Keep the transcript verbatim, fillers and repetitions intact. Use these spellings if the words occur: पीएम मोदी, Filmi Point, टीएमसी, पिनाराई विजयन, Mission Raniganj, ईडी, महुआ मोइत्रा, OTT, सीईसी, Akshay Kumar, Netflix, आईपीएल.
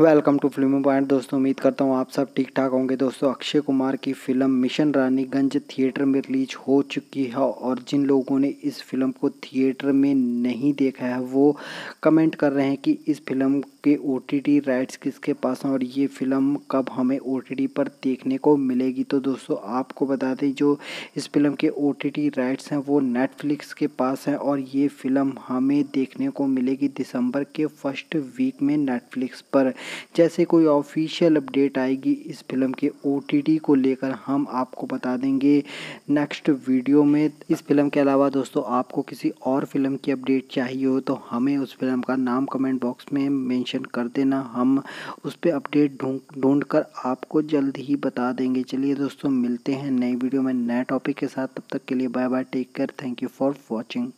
Welcome to फिल्मी point दोस्तों, उम्मीद करता हूँ आप सब ठीक ठाक होंगे। दोस्तों, अक्षय कुमार की फिल्म मिशन रानीगंज थिएटर में रिलीज हो चुकी है और जिन लोगों ने इस फिल्म को थिएटर में नहीं देखा है वो कमेंट कर रहे हैं कि इस फिल्म के ओटीटी राइट्स किसके पास हैं और ये फिल्म कब हमें ओटीटी पर देखने को मिलेगी। तो दोस्तों, आपको बता दें जो इस फिल्म के ओटीटी राइट्स हैं वो नेटफ्लिक्स के पास हैं और ये फिल्म हमें देखने को मिलेगी दिसंबर के फर्स्ट वीक में नेटफ्लिक्स पर। जैसे कोई ऑफिशियल अपडेट आएगी इस फिल्म के ओटीटी को लेकर हम आपको बता देंगे नेक्स्ट वीडियो में। इस फिल्म के अलावा दोस्तों, आपको किसी और फिल्म की अपडेट चाहिए हो तो हमें उस फिल्म का नाम कमेंट बॉक्स में मेंशन कर देना, हम उस पर अपडेट ढूंढ ढूंढ कर आपको जल्द ही बता देंगे। चलिए दोस्तों, मिलते हैं नई वीडियो में नए टॉपिक के साथ, तब तक के लिए bye bye, take care, thank you for watching.